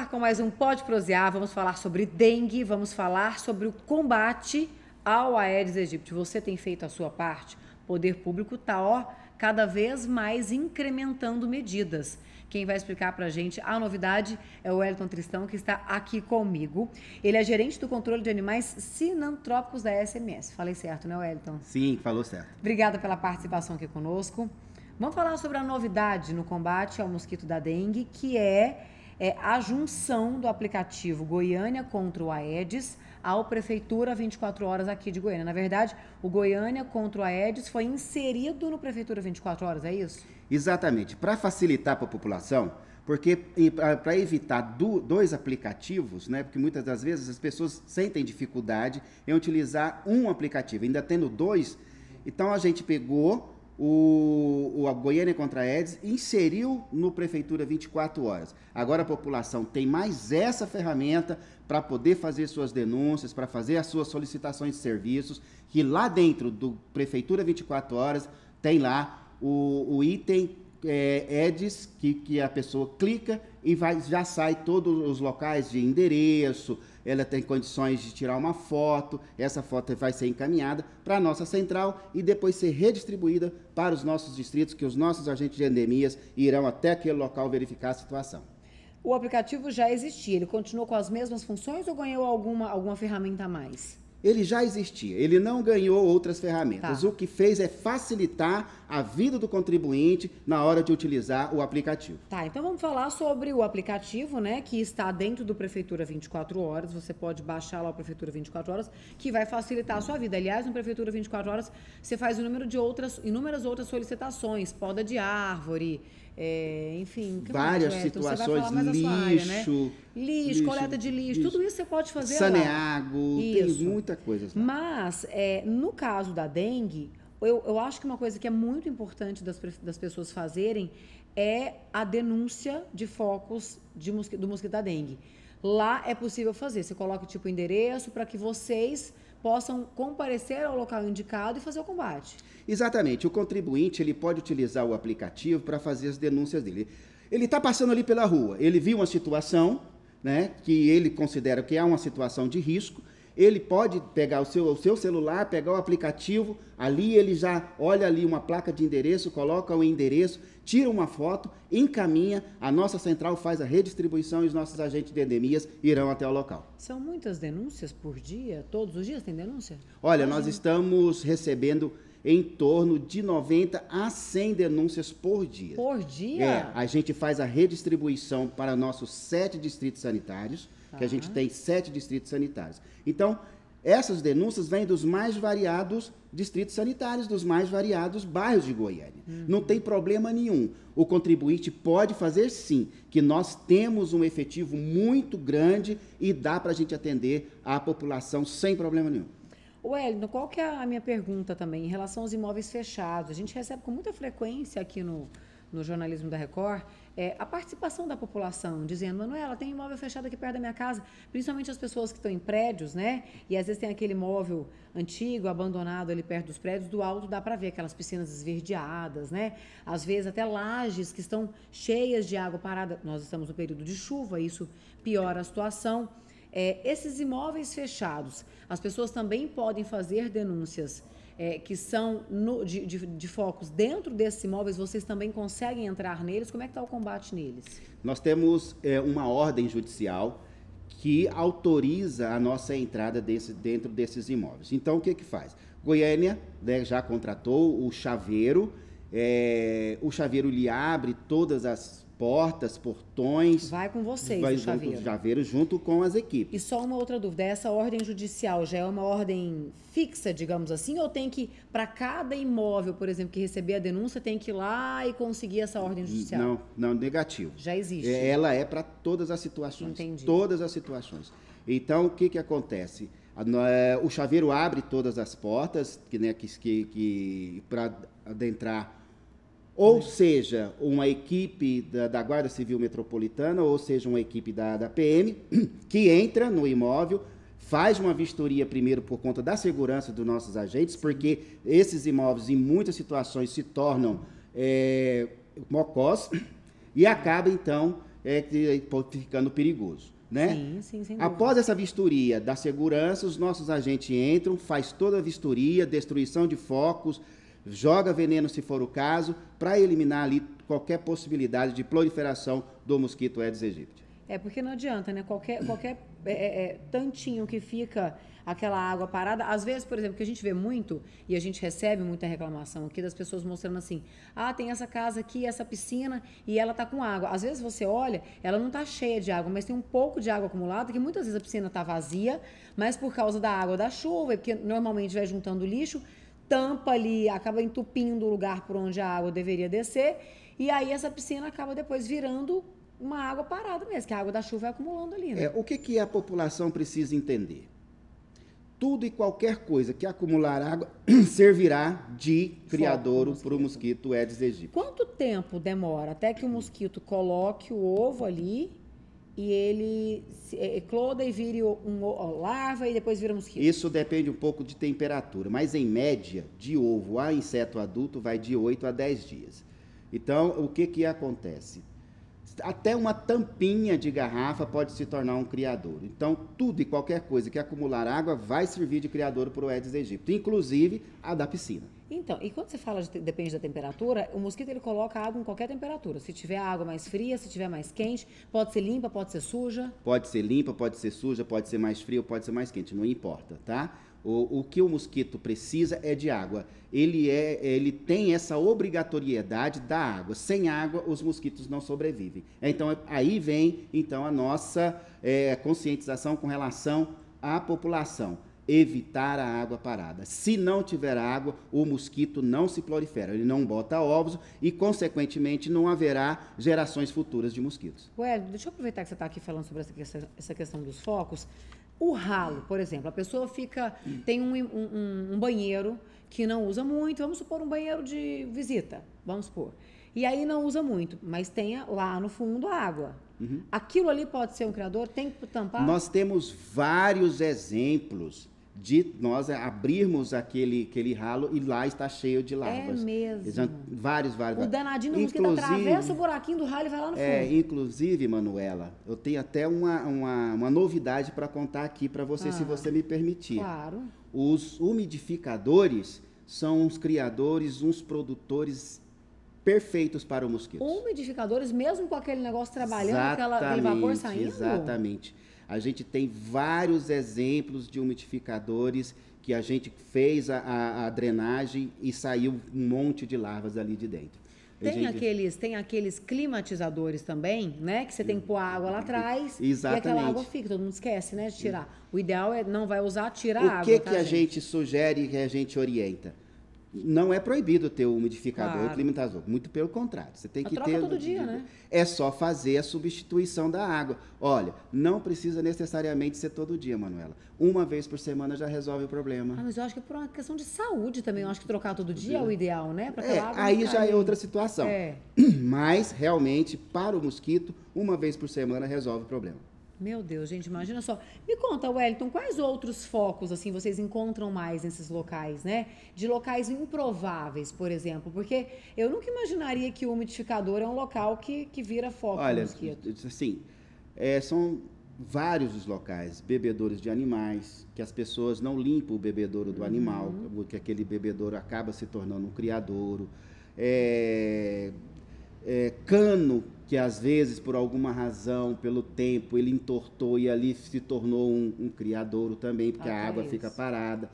ar com mais um PodProsear. Vamos falar sobre dengue, vamos falar sobre o combate ao Aedes aegypti. Você tem feito a sua parte? O poder público está, ó, cada vez mais incrementando medidas. Quem vai explicar para a gente a novidade é o Wellington Tristão, que está aqui comigo. Ele é gerente do controle de animais sinantrópicos da SMS. Falei certo, né, Wellington? Sim, falou certo. Obrigada pela participação aqui conosco. Vamos falar sobre a novidade no combate ao mosquito da dengue, que é a junção do aplicativo Goiânia contra o Aedes ao Prefeitura 24 Horas aqui de Goiânia. Na verdade, o Goiânia contra o Aedes foi inserido no Prefeitura 24 Horas, é isso? Exatamente. Para facilitar para a população, porque para evitar dois aplicativos, né? Porque muitas das vezes as pessoas sentem dificuldade em utilizar um aplicativo, ainda tendo dois. Então a gente pegou a Goiânia contra a Aedes inseriu no Prefeitura 24 Horas. Agora a população tem mais essa ferramenta para poder fazer suas denúncias, para fazer as suas solicitações de serviços, que lá dentro do Prefeitura 24 Horas tem lá o item Aedes, que a pessoa clica e já sai todos os locais de endereço, ela tem condições de tirar uma foto, essa foto vai ser encaminhada para a nossa central e depois ser redistribuída para os nossos distritos, que os nossos agentes de endemias irão até aquele local verificar a situação. O aplicativo já existia, ele continuou com as mesmas funções ou ganhou alguma ferramenta a mais? Ele já existia, ele não ganhou outras ferramentas. Tá. O que fez é facilitar a vida do contribuinte na hora de utilizar o aplicativo. Tá, então vamos falar sobre o aplicativo, né, que está dentro do Prefeitura 24 Horas. Você pode baixar lá o Prefeitura 24 Horas, que vai facilitar a sua vida. Aliás, no Prefeitura 24 Horas, você faz inúmeras outras solicitações, poda de árvore, enfim, várias situações, lixo, coleta de lixo, tudo isso você pode fazer Saneago, lá. Tem muita coisa lá. Mas, no caso da dengue, eu acho que uma coisa que é muito importante das pessoas fazerem é a denúncia de focos do mosquito da dengue. Lá é possível fazer, você coloca tipo endereço para que vocês possam comparecer ao local indicado e fazer o combate. Exatamente. O contribuinte ele pode utilizar o aplicativo para fazer as denúncias dele. Ele está passando ali pela rua, ele viu uma situação, né, que ele considera que é uma situação de risco, ele pode pegar o seu celular, pegar o aplicativo, ali ele já olha ali uma placa de endereço, coloca o endereço, tira uma foto, encaminha, a nossa central faz a redistribuição e os nossos agentes de endemias irão até o local. São muitas denúncias por dia? Todos os dias tem denúncia? Olha, nós estamos recebendo em torno de 90 a 100 denúncias por dia. Por dia? É, a gente faz a redistribuição para nossos 7 distritos sanitários, tá, que a gente tem 7 distritos sanitários. Então, essas denúncias vêm dos mais variados distritos sanitários, dos mais variados bairros de Goiânia. Uhum. Não tem problema nenhum. O contribuinte pode fazer sim, que nós temos um efetivo muito grande e dá para a gente atender a população sem problema nenhum. Wellington, qual que é a minha pergunta também em relação aos imóveis fechados? A gente recebe com muita frequência aqui no jornalismo da Record a participação da população, dizendo: Manuela, tem imóvel fechado aqui perto da minha casa, principalmente as pessoas que estão em prédios, né? E às vezes tem aquele imóvel antigo, abandonado ali perto dos prédios, do alto dá para ver aquelas piscinas esverdeadas, né? Às vezes até lajes que estão cheias de água parada. Nós estamos no período de chuva, isso piora a situação. Esses imóveis fechados, as pessoas também podem fazer denúncias que são de focos dentro desses imóveis, vocês também conseguem entrar neles? Como é que está o combate neles? Nós temos uma ordem judicial que autoriza a nossa entrada dentro desses imóveis. Então, o que que faz? Goiânia, né, já contratou o chaveiro, o chaveiro lhe abre todas as portas, portões. Vai com vocês, vai o chaveiro junto com as equipes. E só uma outra dúvida, essa ordem judicial já é uma ordem fixa, digamos assim, ou tem que, para cada imóvel, por exemplo, que receber a denúncia, tem que ir lá e conseguir essa ordem judicial? Não, negativo. Já existe. Ela é para todas as situações. Entendi. Todas as situações. Então, o que que acontece? O chaveiro abre todas as portas, né, que para adentrar, ou seja, uma equipe da Guarda Civil Metropolitana, ou seja, uma equipe da PM, que entra no imóvel, faz uma vistoria primeiro por conta da segurança dos nossos agentes, porque esses imóveis, em muitas situações, se tornam mocós e acaba, então, é que pode ficando perigoso, né? Sim, sem dúvida. Após essa vistoria da segurança, os nossos agentes entram, faz toda a vistoria, destruição de focos, joga veneno se for o caso, para eliminar ali qualquer possibilidade de proliferação do mosquito Aedes aegypti. É, porque não adianta, né? Qualquer tantinho que fica aquela água parada, às vezes, por exemplo, que a gente vê muito, e a gente recebe muita reclamação aqui das pessoas mostrando assim, ah, tem essa casa aqui, essa piscina, e ela tá com água. Às vezes você olha, ela não tá cheia de água, mas tem um pouco de água acumulada, que muitas vezes a piscina tá vazia, mas por causa da água da chuva, porque normalmente vai juntando lixo, tampa ali, acaba entupindo o lugar por onde a água deveria descer, e aí essa piscina acaba depois virando uma água parada mesmo, que a água da chuva vai acumulando ali, né? O que a população precisa entender? Tudo e qualquer coisa que acumular água servirá de criadouro para o mosquito Aedes aegypti. Quanto tempo demora até que o mosquito coloque o ovo ali e ele ecloda e vire larva e depois vira mosquito? Isso depende um pouco de temperatura, mas em média, de ovo a inseto adulto vai de 8 a 10 dias. Então, o que acontece? Até uma tampinha de garrafa pode se tornar um criadouro. Então, tudo e qualquer coisa que acumular água vai servir de criadouro para o Aedes aegypti, inclusive a da piscina. Então, e quando você fala depende da temperatura, o mosquito ele coloca água em qualquer temperatura. Se tiver água mais fria, se tiver mais quente, pode ser limpa, pode ser suja? Pode ser limpa, pode ser suja, pode ser mais fria ou pode ser mais quente, não importa, tá? O que o mosquito precisa é de água. Ele tem essa obrigatoriedade da água. Sem água, os mosquitos não sobrevivem. Então, aí vem então, a nossa conscientização com relação à população. Evitar a água parada. Se não tiver água, o mosquito não se prolifera, ele não bota ovos e, consequentemente, não haverá gerações futuras de mosquitos. Wellington, deixa eu aproveitar que você está aqui falando sobre essa questão dos focos. O ralo, por exemplo, a pessoa tem um banheiro que não usa muito, vamos supor um banheiro de visita, vamos supor. E aí não usa muito, mas tem lá no fundo a água. Uhum. Aquilo ali pode ser um criador? Tem que tampar? Nós temos vários exemplos de nós abrirmos aquele ralo e lá está cheio de larvas. É mesmo. Vários. O danadinho do mosquito atravessa o buraquinho do ralo e vai lá no fundo. É, inclusive, Manuela, eu tenho até uma novidade para contar aqui para você, se você me permitir. Claro. Os umidificadores são uns criadores, uns produtores perfeitos para o mosquito. Umidificadores, mesmo com aquele negócio trabalhando, aquele vapor saindo? Exatamente. A gente tem vários exemplos de umidificadores que a gente fez a drenagem e saiu um monte de larvas ali de dentro. Tem aqueles climatizadores também, né? Que você tem que pôr a água lá atrás. Exatamente. E aquela água fica, todo mundo esquece, né? De tirar. O ideal é não vai usar, tirar a água. O que a gente sugere e que a gente orienta? Não é proibido ter o umidificador e o climatizador, muito pelo contrário. Você tem que ter. Troca todo dia, né? É só fazer a substituição da água. Olha, não precisa necessariamente ser todo dia, Manuela. Uma vez por semana já resolve o problema. Ah, mas eu acho que é por uma questão de saúde também. Eu acho que trocar todo dia é o ideal, né? Pra aquela água aí já é outra situação. É. Mas, realmente, para o mosquito, uma vez por semana resolve o problema. Meu Deus, gente, imagina só. Me conta, Wellington, quais outros focos, assim, vocês encontram mais nesses locais, né? De locais improváveis, por exemplo, porque eu nunca imaginaria que o umidificador é um local que vira foco do mosquito. Olha, assim, são vários os locais, bebedouros de animais, que as pessoas não limpam o bebedouro do animal, que aquele bebedouro acaba se tornando um criadouro, cano, que às vezes, por alguma razão, pelo tempo, ele entortou e ali se tornou um criadouro também, porque a água fica parada.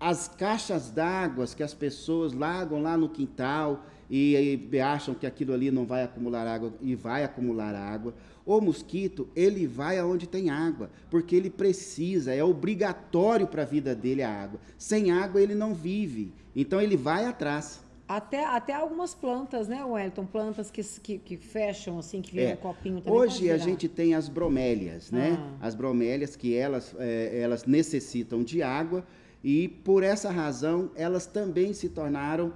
As caixas d'água que as pessoas largam lá no quintal e acham que aquilo ali não vai acumular água e vai acumular água. O mosquito, ele vai aonde tem água, porque ele precisa, é obrigatório para a vida dele a água. Sem água ele não vive, então ele vai atrás. Até algumas plantas, né, Wellington? Plantas que fecham, assim, que viram copinho também. Hoje a gente tem as bromélias, né? As bromélias que elas necessitam de água e, por essa razão, elas também se tornaram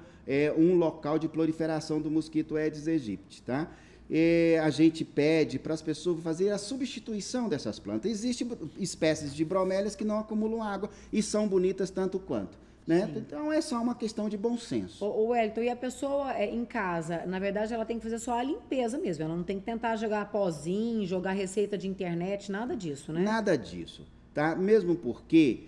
um local de proliferação do mosquito Aedes aegypti, tá? E a gente pede para as pessoas fazerem a substituição dessas plantas. Existem espécies de bromélias que não acumulam água e são bonitas tanto quanto. né? Então é só uma questão de bom senso. O Wellington, e a pessoa em casa, na verdade ela tem que fazer só a limpeza mesmo, ela não tem que tentar jogar pozinho, jogar receita de internet, nada disso, né? Nada disso, tá? Mesmo porque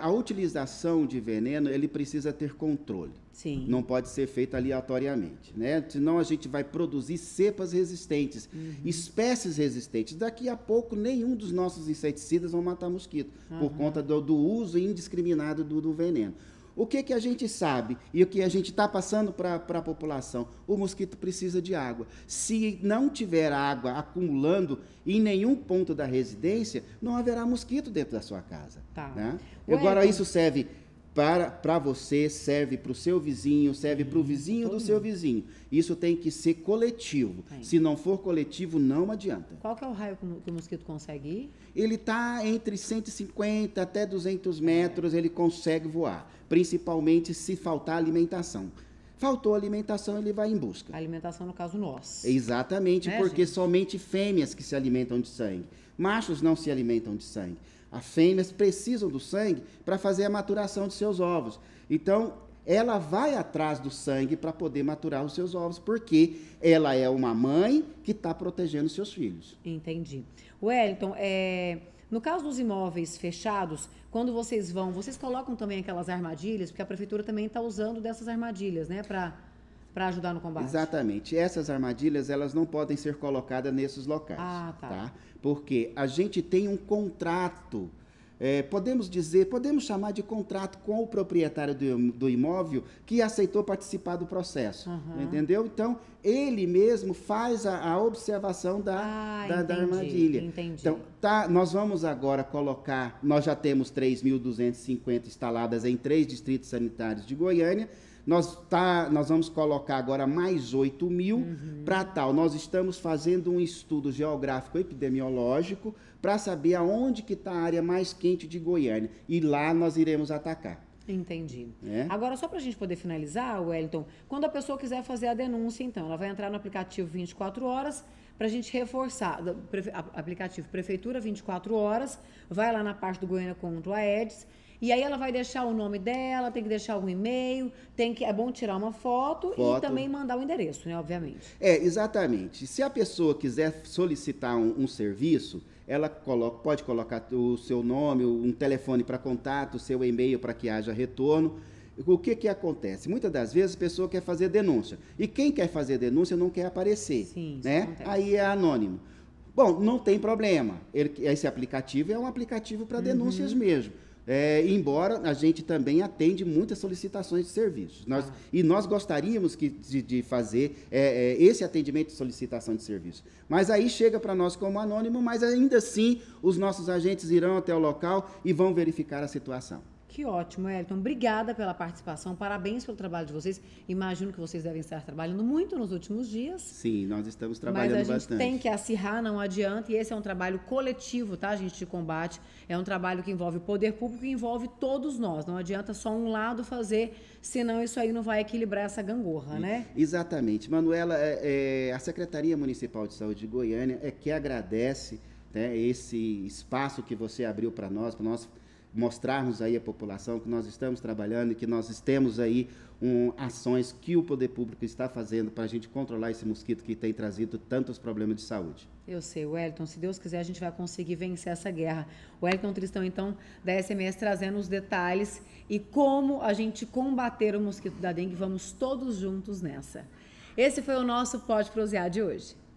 a utilização de veneno, ele precisa ter controle. Sim. Não pode ser feita aleatoriamente, né? Senão a gente vai produzir cepas resistentes, espécies resistentes. Daqui a pouco, nenhum dos nossos inseticidas vão matar mosquito, por conta do uso indiscriminado do veneno. O que que a gente sabe e o que a gente está passando para a população? O mosquito precisa de água. Se não tiver água acumulando em nenhum ponto da residência, não haverá mosquito dentro da sua casa. Tá. Né? Agora, isso serve para você, serve para o seu vizinho, serve para o vizinho do seu vizinho. Isso tem que ser coletivo. Tem. Se não for coletivo, não adianta. Qual que é o raio que o mosquito consegue ir? Ele está entre 150 até 200 metros, ele consegue voar. Principalmente se faltar alimentação. Faltou alimentação, ele vai em busca. A alimentação, no caso, nós. Exatamente, né, porque gente? Somente fêmeas que se alimentam de sangue. Machos não se alimentam de sangue. As fêmeas precisam do sangue para fazer a maturação de seus ovos. Então, ela vai atrás do sangue para poder maturar os seus ovos, porque ela é uma mãe que está protegendo seus filhos. Entendi. Wellington, no caso dos imóveis fechados, quando vocês vão, vocês colocam também aquelas armadilhas, porque a prefeitura também está usando dessas armadilhas, né, para ajudar no combate. Exatamente. Essas armadilhas, elas não podem ser colocadas nesses locais. Ah, tá. Tá? Porque a gente tem um contrato, podemos chamar de contrato com o proprietário do imóvel que aceitou participar do processo, entendeu? Então, ele mesmo faz a observação da armadilha. Entendi. Então, nós vamos agora colocar, nós já temos 3.250 instaladas em 3 distritos sanitários de Goiânia. Nós vamos colocar agora mais 8.000 para tal. Nós estamos fazendo um estudo geográfico epidemiológico para saber aonde que está a área mais quente de Goiânia. E lá nós iremos atacar. Entendi. Agora, só para a gente poder finalizar, Wellington, quando a pessoa quiser fazer a denúncia, então, ela vai entrar no aplicativo 24 horas, para a gente reforçar, aplicativo Prefeitura 24 Horas, vai lá na parte do Goiânia contra o Aedes. E aí ela vai deixar o nome dela, tem que deixar algum e-mail, é bom tirar uma foto e também mandar o endereço, né, obviamente. Exatamente. Se a pessoa quiser solicitar um serviço, ela pode colocar o seu nome, um telefone para contato, o seu e-mail para que haja retorno. O que acontece? Muitas das vezes a pessoa quer fazer denúncia. E quem quer fazer denúncia não quer aparecer. Sim, né? Aí é anônimo. Bom, não tem problema. Esse aplicativo é um aplicativo para denúncias mesmo. Embora a gente também atende muitas solicitações de serviços. Nós gostaríamos de fazer esse atendimento de solicitação de serviço. Mas aí chega para nós como anônimo, mas ainda assim os nossos agentes irão até o local e vão verificar a situação. Que ótimo, Wellington. Obrigada pela participação, parabéns pelo trabalho de vocês. Imagino que vocês devem estar trabalhando muito nos últimos dias. Sim, nós estamos trabalhando bastante. Mas a gente tem que acirrar, não adianta. E esse é um trabalho coletivo, tá, gente, de combate. É um trabalho que envolve o poder público, que envolve todos nós. Não adianta só um lado fazer, senão isso aí não vai equilibrar essa gangorra, né? Exatamente. Manuela, a Secretaria Municipal de Saúde de Goiânia que agradece, né, esse espaço que você abriu para nós, mostrarmos aí à população que nós estamos trabalhando e que nós temos aí ações que o poder público está fazendo para a gente controlar esse mosquito que tem trazido tantos problemas de saúde. Eu sei, Wellington, se Deus quiser a gente vai conseguir vencer essa guerra. Wellington Tristão, então, da SMS, trazendo os detalhes e como a gente combater o mosquito da dengue. Vamos todos juntos nessa. Esse foi o nosso PodProsear de hoje.